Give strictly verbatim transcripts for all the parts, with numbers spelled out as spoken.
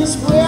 Thank you.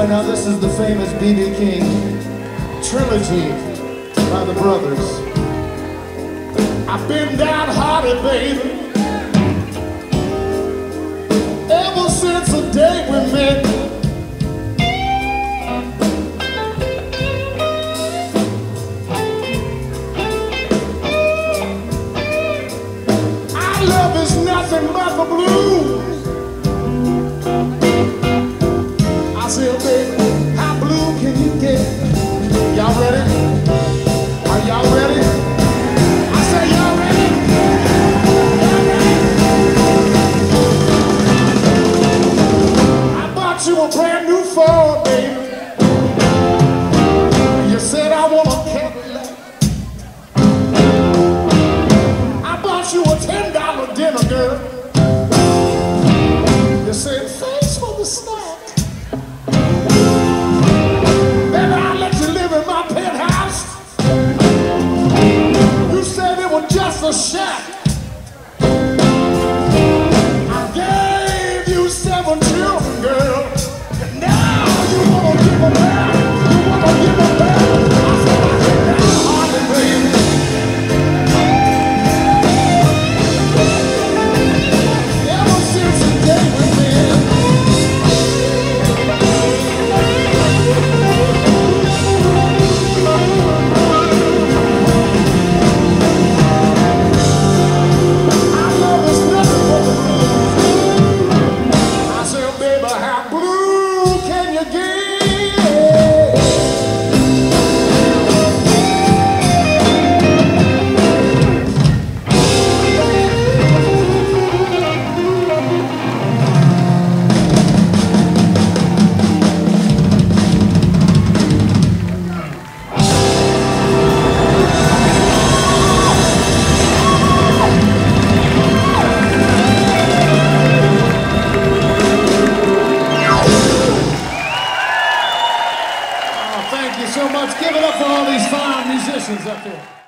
right now, this is the famous B B King trilogy by the brothers. I've been downhearted, baby, ever since the day we met. Our love is nothing but the blues. I said, baby, how blue can you get? Y'all ready? Are y'all ready? I said, y'all ready? Y'all ready? I bought you a brand new Ford, baby. You said I want a Cadillac. I bought you a ten dollar dinner, girl. You said, thanks for the snack. A shack. I gave you seven children, girl, and now you want to give them back. You want to give them back. I said I get that hearted, baby. Ever since the day we met. Thank you so much. Give it up for all these fine musicians up there.